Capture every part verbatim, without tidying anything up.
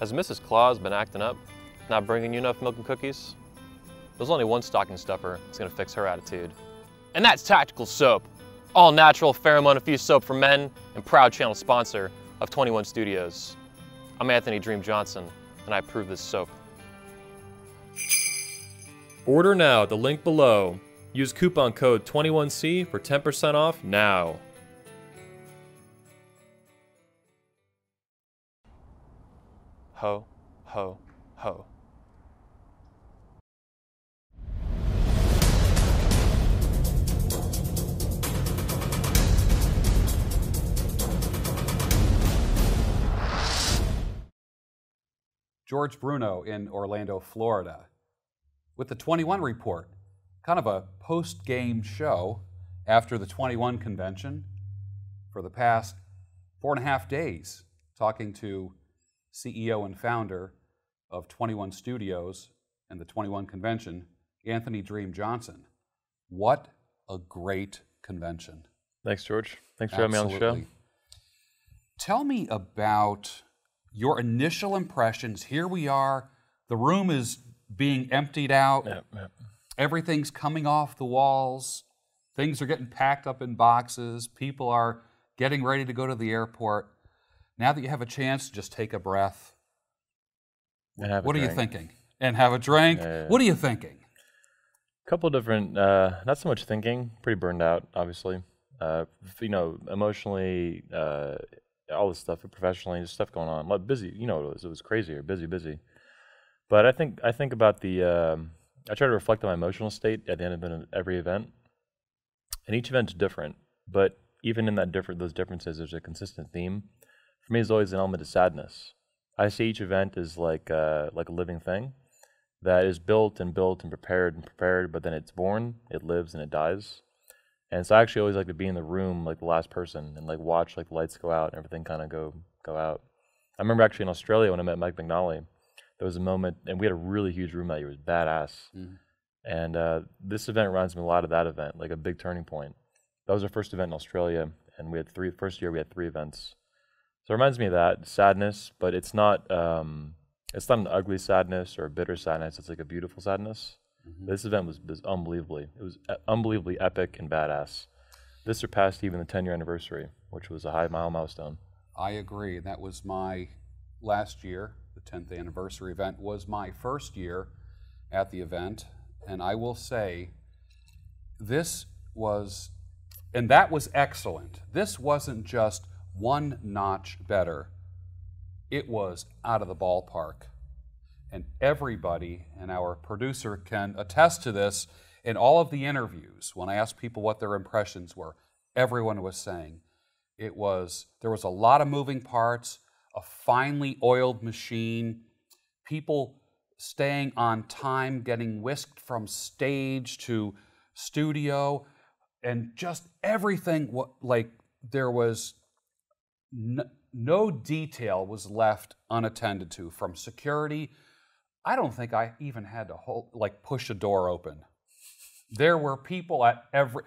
Has Missus Claus been acting up? Not bringing you enough milk and cookies? There's only one stocking stuffer that's gonna fix her attitude. And that's Tactical Soap. All natural, pheromone-infused soap for men and proud channel sponsor of twenty-one Studios. I'm Anthony Dream Johnson, and I approve this soap. Order now at the link below. Use coupon code twenty-one C for ten percent off now. Ho, ho, ho. George Bruno in Orlando, Florida, with the twenty-one Report, kind of a post-game show after the twenty-one Convention for the past four and a half days, talking to C E O and founder of twenty-one Studios and the twenty-one Convention, Anthony Dream Johnson. What a great convention. Thanks, George. Thanks for Absolutely. having me on the show. Tell me about your initial impressions. Here we are, the room is being emptied out, yep, yep. everything's coming off the walls, things are getting packed up in boxes, people are getting ready to go to the airport. Now that you have a chance, just take a breath. And have what a are drink. you thinking? And have a drink. Yeah, yeah, yeah. What are you thinking? A couple different, uh, not so much thinking, pretty burned out, obviously. Uh, you know, emotionally, uh, all this stuff, professionally, just stuff going on. Like busy, you know, it was, it was crazy, or busy, busy. But I think I think about the, um, I try to reflect on my emotional state at the end of every event. And each event's different, but even in that different, those differences, there's a consistent theme. For me, there's always an element of sadness. I see each event as like, uh, like a living thing that is built and built and prepared and prepared, but then it's born, it lives, and it dies. And so I actually always like to be in the room like the last person and like watch like the lights go out and everything kind of go go out. I remember actually in Australia when I met Mike McNally, there was a moment, and we had a really huge room that year, it was badass. Mm-hmm. And uh, this event reminds me a lot of that event, like a big turning point. That was our first event in Australia, and we had three, first year we had three events. So it reminds me of that, sadness, but it's not, um, it's not an ugly sadness or a bitter sadness, it's like a beautiful sadness. Mm-hmm. This event was, was unbelievably, it was unbelievably epic and badass. This surpassed even the ten year anniversary, which was a high mile milestone. I agree, that was my last year, the tenth anniversary event was my first year at the event. And I will say, this was, and that was excellent. This wasn't just one notch better. It was out of the ballpark. And everybody, and our producer can attest to this, in all of the interviews, when I asked people what their impressions were, everyone was saying it was, there was a lot of moving parts, a finely oiled machine, people staying on time, getting whisked from stage to studio, and just everything, like there was no, no detail was left unattended to, from security. I don't think I even had to hold, like push a door open. There were people at every,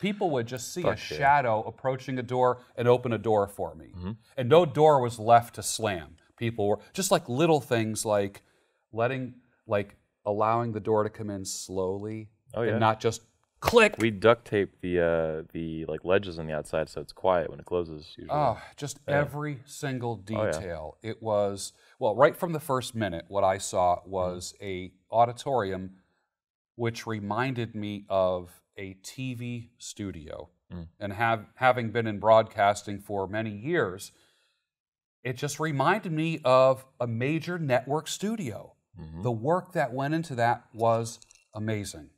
people would just see Fuck a yeah. shadow approaching a door and open a door for me. Mm-hmm. And no door was left to slam. People were, just like little things like letting, like allowing the door to come in slowly oh, yeah. and not just click. We duct tape the, uh, the like ledges on the outside so it's quiet when it closes. Usually. Oh, just yeah. every single detail. Oh, yeah. It was, well, right from the first minute, what I saw was a auditorium which reminded me of a T V studio. Mm. And have, having been in broadcasting for many years, it just reminded me of a major network studio. Mm-hmm. The work that went into that was amazing.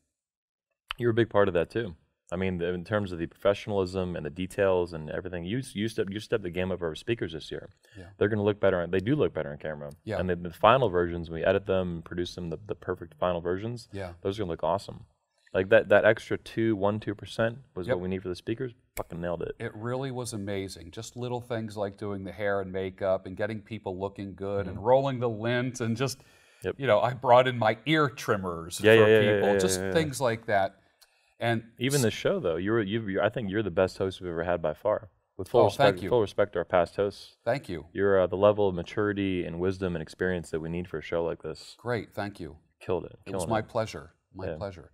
You were a big part of that, too. I mean, in terms of the professionalism and the details and everything, you you stepped you stepped the game of our speakers this year. Yeah. They're going to look better. On, they do look better on camera. Yeah. And the, the final versions, we edit them, produce them, the, the perfect final versions. Yeah. Those are going to look awesome. Like that that extra two one two percent was yep. what we need for the speakers. Fucking nailed it. It really was amazing. Just little things like doing the hair and makeup and getting people looking good mm-hmm. and rolling the lint and just yep. you know I brought in my ear trimmers yeah, for yeah, people. Yeah, yeah, just yeah, yeah, things yeah. like that. And even the show, though, you were, you, I think you're the best host we've ever had by far. With full, oh, respect, thank you. full respect to our past hosts. Thank you. You're uh, the level of maturity and wisdom and experience that we need for a show like this. Great, thank you. Killed it. It was my it. pleasure, my yeah. pleasure.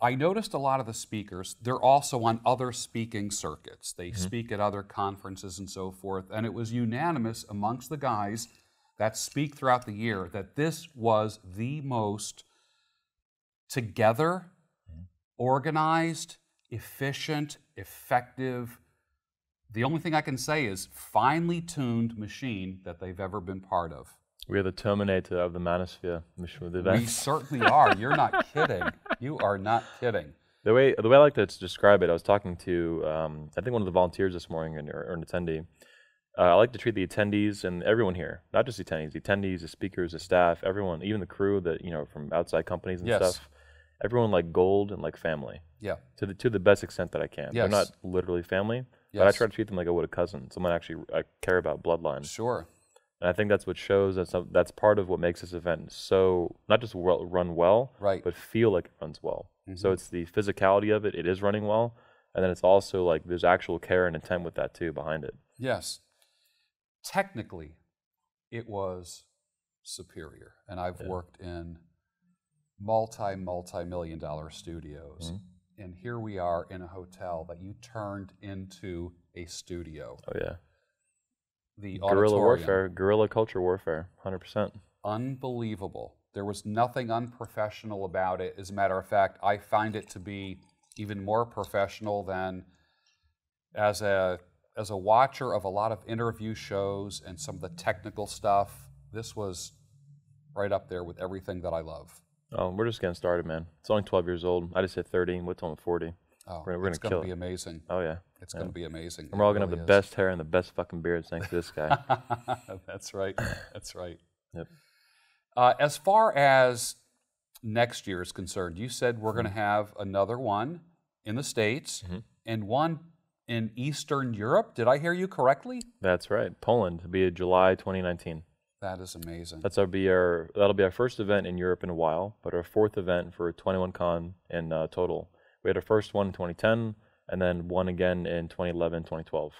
I noticed a lot of the speakers, they're also on other speaking circuits. They mm-hmm. speak at other conferences and so forth, and it was unanimous amongst the guys that speak throughout the year that this was the most together, mm-hmm. organized, efficient, effective, the only thing I can say is finely tuned machine that they've ever been part of. We are the Terminator of the Manosphere, mission with events. We certainly are. You're not kidding. You are not kidding. The way the way I like to describe it, I was talking to um, I think one of the volunteers this morning, or, or an attendee. Uh, I like to treat the attendees and everyone here, not just the attendees, the attendees, the speakers, the staff, everyone, even the crew that you know from outside companies and yes. stuff. Everyone like gold and like family. Yeah. To the to the best extent that I can. Yes. They're not literally family, yes. but I try to treat them like I would a cousin, someone I actually I care about bloodline. Sure. And I think that's what shows, that's, a, that's part of what makes this event so, not just well, run well, right. but feel like it runs well. Mm-hmm. So it's the physicality of it, it is running well, and then it's also like there's actual care and intent with that too behind it. Yes. Technically, it was superior. And I've yeah. worked in multi, multi-million dollar studios. Mm-hmm. And here we are in a hotel that you turned into a studio. Oh yeah. The guerrilla warfare, guerrilla culture warfare, one hundred percent. Unbelievable. There was nothing unprofessional about it. As a matter of fact, I find it to be even more professional than as a, as a watcher of a lot of interview shows and some of the technical stuff. This was right up there with everything that I love. Oh, we're just getting started, man. It's only twelve years old. I just hit thirty. We're till forty. Oh, we're, we're it's going to be it. amazing. Oh, yeah. It's yeah. going to be amazing. And we're all going to really have the is. best hair and the best fucking beards thanks to this guy. That's right. That's right. Yep. Uh, as far as next year is concerned, you said we're going to have another one in the States mm-hmm. and one in Eastern Europe. Did I hear you correctly? That's right. Poland. It'll be July twenty nineteen. That is amazing. That's our, be our, that'll be our first event in Europe in a while, but our fourth event for twenty-one Con in uh, total. We had our first one in twenty ten, and then one again in twenty eleven, twenty twelve.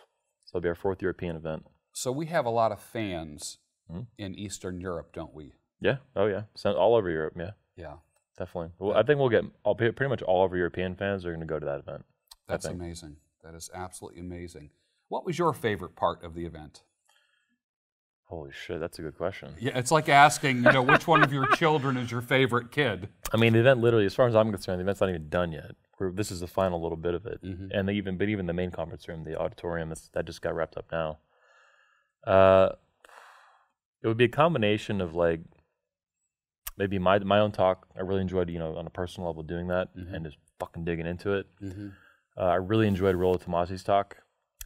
So it'll be our fourth European event. So we have a lot of fans mm-hmm. in Eastern Europe, don't we? Yeah. Oh, yeah. So all over Europe, yeah. Yeah. Definitely. Well, yeah. I think we'll get all, pretty much all of our European fans are going to go to that event. That's amazing. That is absolutely amazing. What was your favorite part of the event? Holy shit, that's a good question. Yeah, it's like asking, you know, which one of your children is your favorite kid? I mean, the event literally, as far as I'm concerned, the event's not even done yet. We're, this is the final little bit of it. Mm-hmm. And they even, but even the main conference room, the auditorium, that's, that just got wrapped up now. Uh, it would be a combination of like, maybe my my own talk. I really enjoyed, you know, on a personal level doing that mm-hmm. and just fucking digging into it. Mm-hmm. uh, I really enjoyed Rolo Tomasi's talk.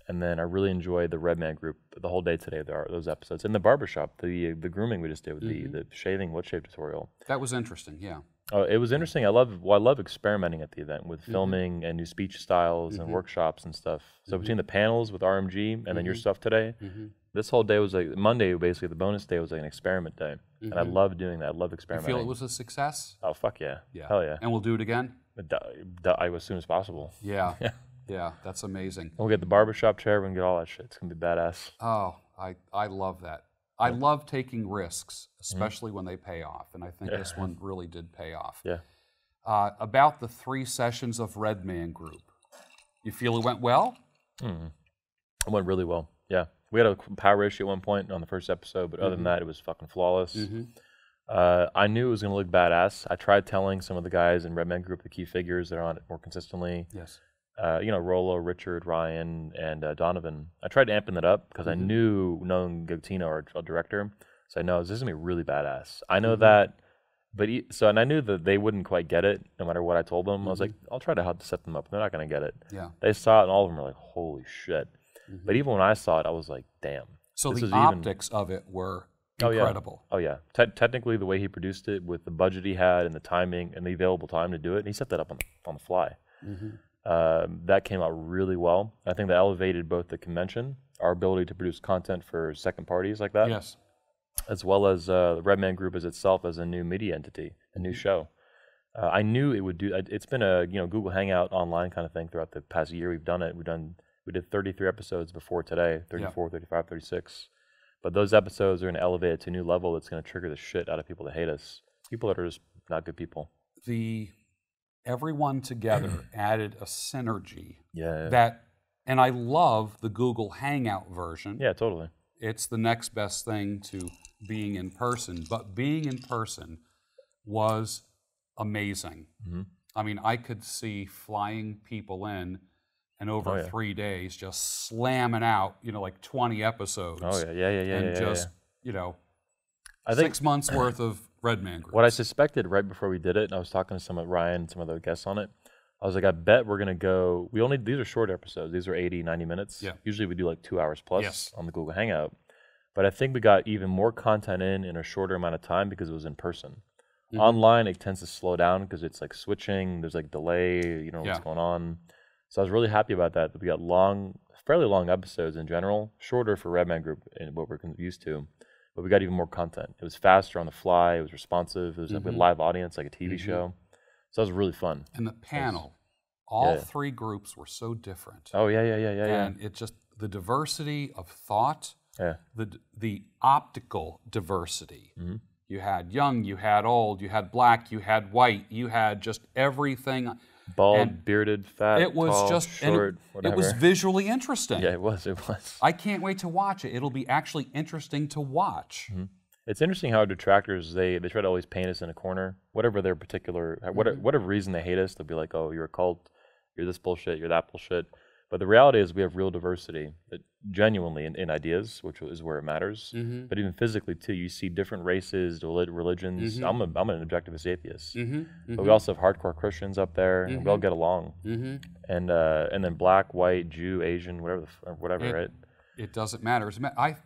And then I really enjoyed the Red Man Group, the whole day today, there are those episodes. And the barbershop, the the grooming we just did with mm-hmm. the, the shaving, what shave tutorial. That was interesting, yeah. Oh, it was interesting. I love well, I love experimenting at the event with filming mm-hmm. and new speech styles mm-hmm. and workshops and stuff. So mm-hmm. between the panels with R M G and mm-hmm. then your stuff today, mm-hmm. this whole day was like, Monday basically, the bonus day was like an experiment day. Mm-hmm. And I love doing that. I love experimenting. You feel it was a success? Oh, fuck yeah. Yeah. Hell yeah. And we'll do it again? As soon as possible. Yeah. Yeah. Yeah, that's amazing. We'll get the barbershop chair, we'll get all that shit. It's going to be badass. Oh, I, I love that. I yeah. love taking risks, especially mm-hmm. when they pay off, and I think yeah. this one really did pay off. Yeah. Uh, about the three sessions of Red Man Group, you feel it went well? Mm-hmm. It went really well, yeah. We had a power ratio at one point on the first episode, but mm-hmm. other than that, it was fucking flawless. Mm-hmm. Uh, I knew it was going to look badass. I tried telling some of the guys in Red Man Group, the key figures that are on it more consistently. Yes. Uh, you know, Rolo, Richard, Ryan, and uh, Donovan. I tried amping it up because mm-hmm. I knew Nolan Gatino, our, our director, so I know this is going to be really badass. I know mm-hmm. that, but he, so, and I knew that they wouldn't quite get it no matter what I told them. Mm-hmm. I was like, I'll try to help set them up. They're not going to get it. Yeah. They saw it, and all of them were like, holy shit. Mm-hmm. But even when I saw it, I was like, damn. So the optics even... of it were incredible. Oh, yeah. Oh, yeah. Te technically, the way he produced it with the budget he had and the timing and the available time to do it, and he set that up on the, on the fly. Mm-hmm. Uh, that came out really well. I think that elevated both the convention, our ability to produce content for second parties like that, yes, as well as uh, the Red Man Group as itself as a new media entity, a new show. Uh, I knew it would do. It's been a you know Google Hangout online kind of thing throughout the past year. We've done it. We've done We did thirty-three episodes before today, thirty-four, yeah. thirty-five, thirty-six. But those episodes are going to elevate it to a new level that's going to trigger the shit out of people that hate us. People that are just not good people. The everyone together added a synergy. Yeah, yeah. That, and I love the Google Hangout version. Yeah, totally. It's the next best thing to being in person. But being in person was amazing. Mm-hmm. I mean, I could see flying people in and over oh, yeah. three days just slamming out, you know, like twenty episodes. Oh, yeah, yeah, yeah, yeah. And yeah, just, yeah, yeah. you know, I six think, months worth of Red Man Group. What I suspected right before we did it, and I was talking to some of Ryan and some of the guests on it, I was like, I bet we're going to go, we only, these are short episodes. These are eighty, ninety minutes. Yeah. Usually we do like two hours plus yes. on the Google Hangout. But I think we got even more content in in a shorter amount of time because it was in person. Mm-hmm. Online, it tends to slow down because it's like switching. There's like delay, you know, yeah. what's going on. So I was really happy about that. We got long, fairly long episodes in general, shorter for Red Man Group and what we're used to. But we got even more content. It was faster on the fly. It was responsive. It was mm-hmm. like a live audience, like a T V mm-hmm. show. So that was really fun. And the panel, was, all yeah. three groups were so different. Oh, yeah, yeah, yeah, yeah. yeah. And it just, the diversity of thought, yeah. the, the optical diversity. Mm-hmm. You had young, you had old, you had black, you had white, you had just everything. Bald, and bearded, fat, it was tall, just, short, it, it was visually interesting. Yeah, it was, it was. I can't wait to watch it. It'll be actually interesting to watch. Mm-hmm. It's interesting how detractors, they, they try to always paint us in a corner. Whatever their particular, mm-hmm. whatever, whatever reason they hate us, they'll be like, oh, you're a cult, you're this bullshit, you're that bullshit. But the reality is we have real diversity, it, genuinely, in, in ideas, which is where it matters. Mm-hmm. But even physically, too, you see different races, religions. Mm-hmm. I'm, a, I'm an objectivist atheist. Mm-hmm. But mm-hmm. we also have hardcore Christians up there, mm-hmm. and we all get along. Mm-hmm. And uh, and then black, white, Jew, Asian, whatever, the f whatever, it, right? It doesn't matter. It's, I,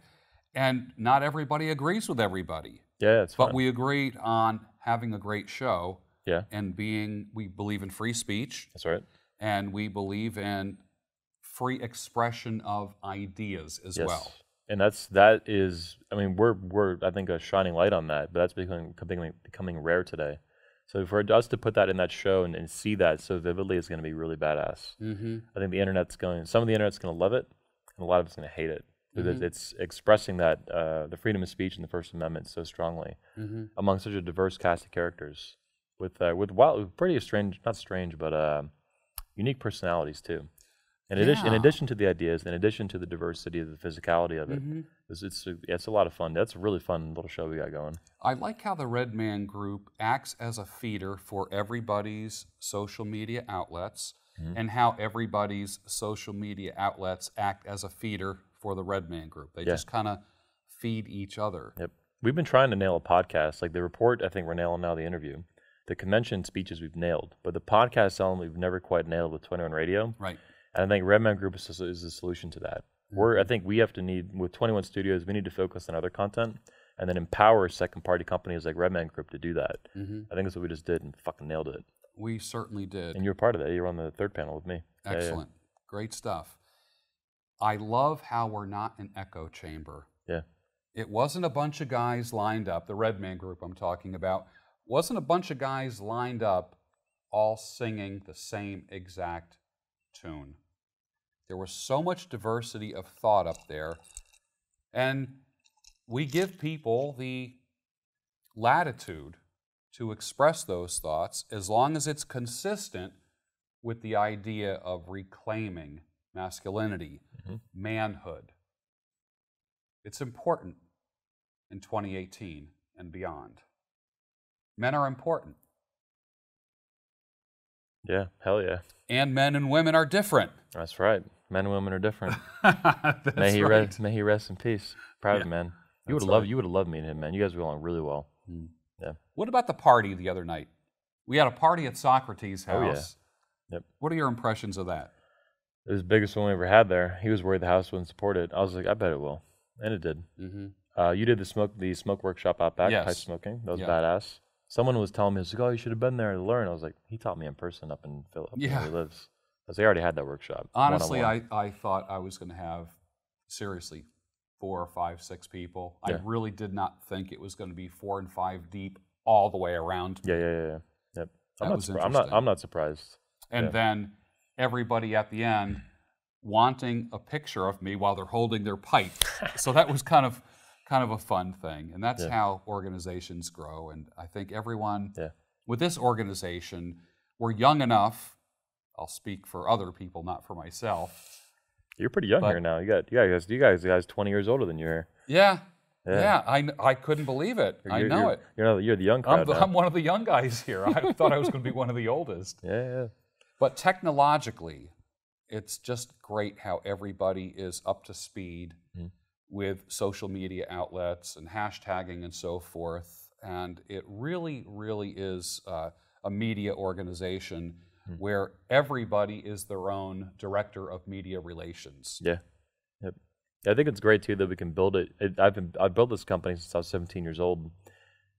and not everybody agrees with everybody. Yeah, it's fun. But we agreed on having a great show. Yeah. And being, we believe in free speech. That's right. And we believe in free expression of ideas as yes. well. And that's, that is, I mean, we're, we're, I think, a shining light on that, but that's becoming, becoming, becoming rare today. So for us to put that in that show and, and see that so vividly is going to be really badass. Mm-hmm. I think the internet's going, some of the internet's going to love it, and a lot of it's going to hate it. Because mm-hmm. it's expressing that, uh, the freedom of speech and the First Amendment so strongly mm-hmm. among such a diverse cast of characters with, uh, with wild, pretty strange, not strange, but uh, unique personalities too. In addition, yeah. in addition to the ideas, in addition to the diversity of the physicality of it, mm-hmm. it's, it's, a, it's a lot of fun. That's a really fun little show we got going. I like how the Red Man Group acts as a feeder for everybody's social media outlets mm-hmm. and how everybody's social media outlets act as a feeder for the Red Man Group. They yeah. just kind of feed each other. Yep. We've been trying to nail a podcast. Like the report, I think we're nailing now the interview. The convention speeches we've nailed, but the podcast element we've never quite nailed with twenty-one Radio. Right. And I think Red Man Group is the solution to that. We're, I think we have to need, with twenty-one Studios, we need to focus on other content and then empower second-party companies like Red Man Group to do that. Mm-hmm. I think that's what we just did and fucking nailed it. We certainly did. And you were part of that. You were on the third panel with me. Excellent. Yeah, yeah. Great stuff. I love how we're not an echo chamber. Yeah. It wasn't a bunch of guys lined up, the Red Man Group I'm talking about, wasn't a bunch of guys lined up all singing the same exact tune. There was so much diversity of thought up there, and we give people the latitude to express those thoughts as long as it's consistent with the idea of reclaiming masculinity, mm-hmm. manhood. It's important in twenty eighteen and beyond. Men are important. Yeah, hell yeah. And men and women are different. That's right. Men and women are different. That's may he right. rest, may he rest in peace. Proud yeah. of man. You would have right. loved. You would have loved meeting him, man. You guys were along really well. Mm. Yeah. What about the party the other night? We had a party at Socrates' house. Oh, yeah. Yep. What are your impressions of that? It was the biggest one we ever had there. He was worried the house wouldn't support it. I was like, I bet it will, and it did. Mm-hmm. uh, you did the smoke, the smoke workshop out back, yes. pipe smoking. That was yeah. badass. Someone was telling me, I was like, oh, you should have been there to learn. I was like, he taught me in person up in Philip, yeah. where he lives. I was like, I already had that workshop. Honestly, I, I thought I was going to have, seriously, four or five, six people. Yeah. I really did not think it was going to be four and five deep all the way around. Yeah, yeah, yeah. yeah. Yep. I'm, not was I'm, not, I'm not surprised. And yeah. then everybody at the end wanting a picture of me while they're holding their pipe. So that was kind of kind of a fun thing. And that's yeah. how organizations grow. And I think everyone yeah. with this organization, we're young enough. I'll speak for other people, not for myself. You're pretty young but, here now. You got you guys, you guys, you guys, twenty years older than you are. Yeah, yeah. yeah I, I couldn't believe it. You're, I know you're, it. You're, not, you're the young crowd. I'm, the, now. I'm one of the young guys here. I thought I was going to be one of the oldest. Yeah, yeah. But technologically, it's just great how everybody is up to speed mm-hmm. with social media outlets and hashtagging and so forth. And it really, really is uh, a media organization where everybody is their own director of media relations. Yeah, yep. I think it's great too that we can build it. it I've been I've built this company since I was seventeen years old,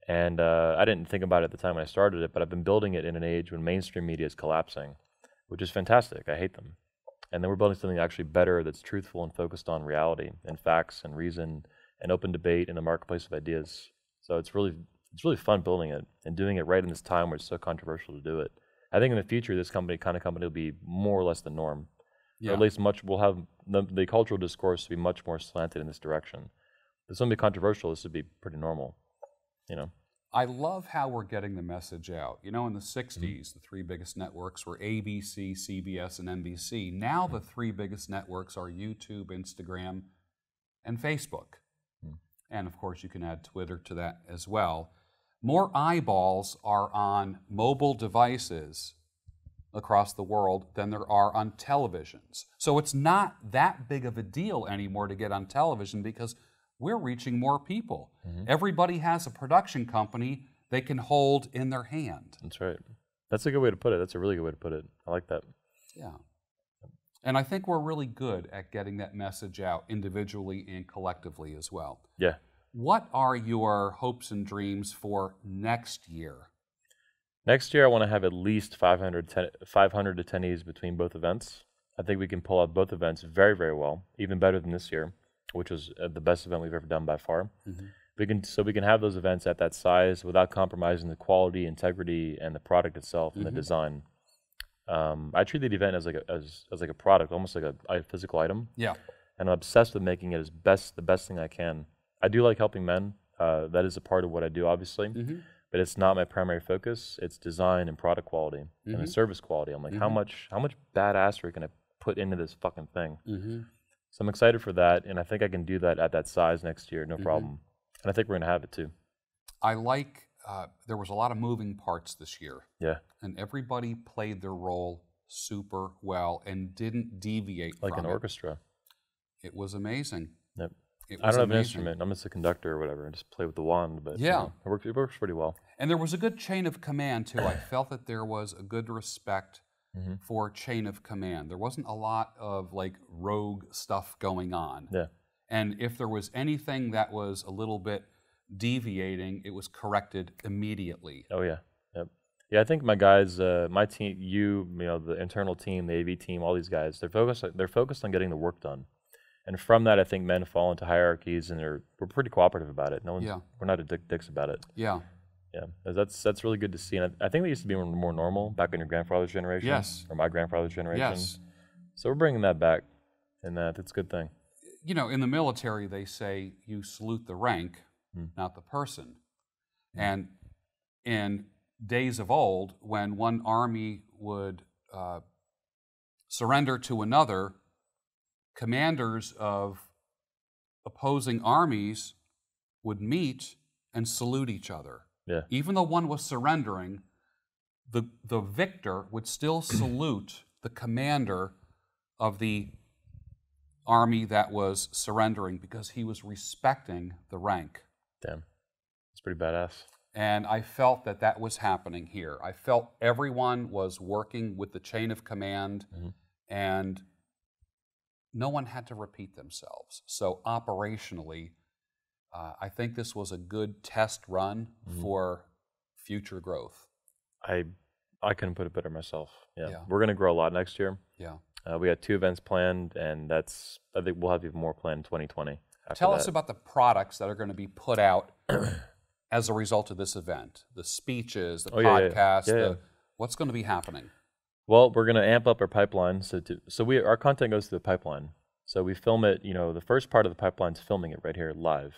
and uh, I didn't think about it at the time when I started it, but I've been building it in an age when mainstream media is collapsing, which is fantastic. I hate them, and then we're building something actually better that's truthful and focused on reality and facts and reason and open debate in the marketplace of ideas. So it's really it's really fun building it and doing it right in this time where it's so controversial to do it. I think in the future, this company kind of company will be more or less the norm. Yeah. Or at least much, we'll have the, the cultural discourse will be much more slanted in this direction. This won't be controversial, this would be pretty normal, you know. I love how we're getting the message out. You know, in the sixties, mm-hmm. the three biggest networks were A B C, C B S, and N B C. Now mm-hmm. the three biggest networks are YouTube, Instagram, and Facebook. Mm-hmm. And of course, you can add Twitter to that as well. More eyeballs are on mobile devices across the world than there are on televisions. So it's not that big of a deal anymore to get on television because we're reaching more people. Mm-hmm. Everybody has a production company they can hold in their hand. That's right. That's a good way to put it. That's a really good way to put it. I like that. Yeah. And I think we're really good at getting that message out individually and collectively as well. Yeah. What are your hopes and dreams for next year? Next year, I want to have at least five hundred, ten, five hundred attendees between both events. I think we can pull out both events very, very well, even better than this year, which was the best event we've ever done by far. Mm-hmm. We can, so we can have those events at that size without compromising the quality, integrity, and the product itself and mm-hmm. the design. Um, I treat the event as like a, as, as like a product, almost like a, a physical item. Yeah. And I'm obsessed with making it as best the best thing I can. I do like helping men. Uh, that is a part of what I do, obviously. Mm-hmm. But it's not my primary focus. It's design and product quality mm-hmm. and the service quality. I'm like, mm-hmm. how much how much badassery can I put into this fucking thing? Mm-hmm. So I'm excited for that, and I think I can do that at that size next year, no mm-hmm. problem. And I think we're going to have it, too. I like, uh, there was a lot of moving parts this year. Yeah. And everybody played their role super well and didn't deviate like from it. Like an orchestra. It was amazing. Yep. I don't have amazing. An instrument. I'm just a conductor or whatever. I just play with the wand, but yeah. you know, it, works, it works pretty well. And there was a good chain of command, too. I felt that there was a good respect mm-hmm. for chain of command. There wasn't a lot of, like, rogue stuff going on. Yeah. And if there was anything that was a little bit deviating, it was corrected immediately. Oh, yeah. Yep. Yeah, I think my guys, uh, my team, you, you know, the internal team, the A V team, all these guys, they're focused, they're focused on getting the work done. And from that, I think men fall into hierarchies, and they're we're pretty cooperative about it. No one's, yeah. we're not a dick dicks about it. Yeah, yeah. That's that's really good to see. And I, I think they used to be more normal back in your grandfather's generation. Yes. Or my grandfather's generation. Yes. So we're bringing that back, and that it's a good thing. You know, in the military, they say you salute the rank, hmm. not the person. Hmm. And in days of old, when one army would uh, surrender to another. Commanders of opposing armies would meet and salute each other. Yeah. Even though one was surrendering, the, the victor would still salute the commander of the army that was surrendering because he was respecting the rank. Damn. That's pretty badass. And I felt that that was happening here. I felt everyone was working with the chain of command mm-hmm. and no one had to repeat themselves. So operationally, uh, I think this was a good test run mm-hmm. for future growth. I I couldn't put it better myself. Yeah, yeah. We're going to grow a lot next year. Yeah, uh, we got two events planned, and that's I think we'll have even more planned in twenty twenty. Tell that. us about the products that are going to be put out as a result of this event. The speeches, the oh, podcasts, yeah, yeah. Yeah, yeah. The, what's going to be happening? Well, we're going to amp up our pipeline. So to, so we our content goes through the pipeline. So we film it, you know, the first part of the pipeline is filming it right here live.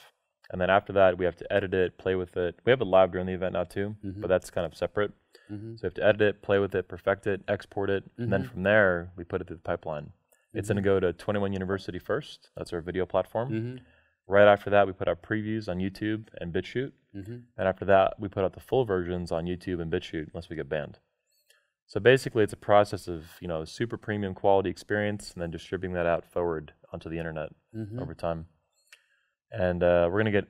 And then after that, we have to edit it, play with it. We have it live during the event now too, mm-hmm. but that's kind of separate. Mm-hmm. So we have to edit it, play with it, perfect it, export it. Mm-hmm. And then from there, we put it through the pipeline. Mm-hmm. It's going to go to twenty-one University first. That's our video platform. Mm-hmm. Right after that, we put out previews on YouTube and BitChute. Mm-hmm. And after that, we put out the full versions on YouTube and BitChute unless we get banned. So basically, it's a process of, you know, super premium quality experience and then distributing that out forward onto the internet mm-hmm. over time. And uh, we're going to get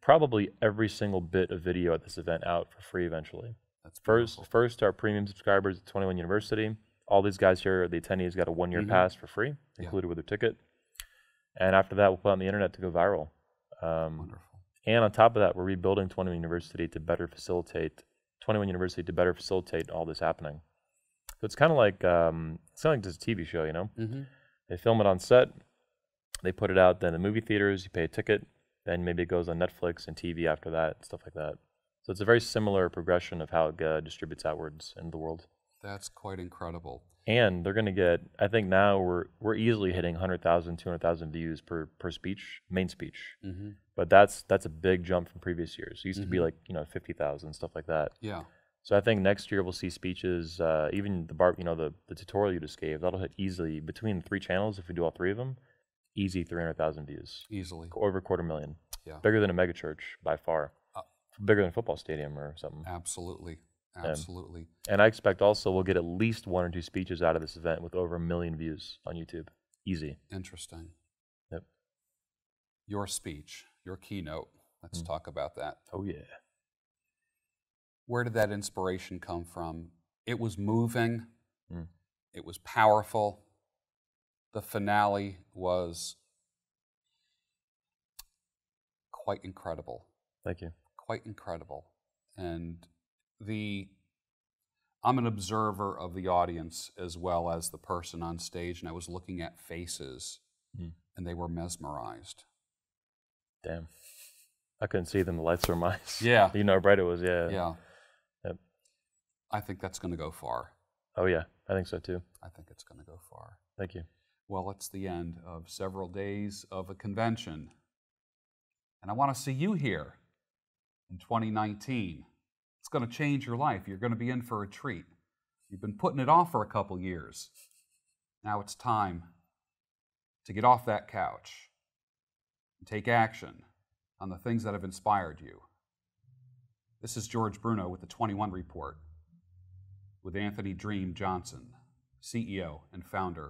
probably every single bit of video at this event out for free eventually. That's first, first, our premium subscribers at twenty-one University. All these guys here, the attendees, got a one-year mm-hmm. pass for free, included yeah. with their ticket. And after that, we'll put on the internet to go viral. Um, Wonderful. And on top of that, we're rebuilding twenty-one University to better facilitate twenty-one University to better facilitate all this happening. So it's kind of like um, it's not like just a T V show, you know. Mm-hmm. They film it on set, they put it out, then the movie theaters. You pay a ticket, then maybe it goes on Netflix and T V after that, stuff like that. So it's a very similar progression of how it uh, distributes outwards into the world. That's quite incredible. And they're going to get, I think now we're we're easily hitting one hundred thousand, two hundred thousand views per per speech, main speech. Mm-hmm. But that's that's a big jump from previous years. It used mm-hmm. to be like, you know, fifty thousand, stuff like that. Yeah. So I think next year we'll see speeches, uh, even the bar, you know, the, the tutorial you just gave, that'll hit easily between the three channels if we do all three of them, easy three hundred thousand views. Easily. Over a quarter million. Yeah. Bigger than a mega church by far. Uh, Bigger than a football stadium or something. Absolutely. Absolutely. And, and I expect also we'll get at least one or two speeches out of this event with over a million views on YouTube. Easy. Interesting. Yep. Your speech, your keynote. Let's mm. talk about that. Oh, yeah. Where did that inspiration come from? It was moving. Mm. It was powerful. The finale was quite incredible. Thank you. Quite incredible. And the I'm an observer of the audience as well as the person on stage, and I was looking at faces, mm. and they were mesmerized. Damn. I couldn't see them. The lights were mine. Yeah. You know how bright it was, yeah. Yeah. Yep. I think that's going to go far. Oh, yeah. I think so, too. I think it's going to go far. Thank you. Well, it's the end of several days of a convention, and I want to see you here in twenty nineteen. It's going to change your life. You're going to be in for a treat. You've been putting it off for a couple years. Now it's time to get off that couch and take action on the things that have inspired you. This is George Bruno with the twenty-one Report with Anthony Dream Johnson, C E O and founder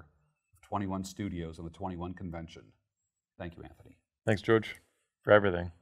of twenty-one Studios and the twenty-one Convention. Thank you, Anthony. Thanks, George, for everything.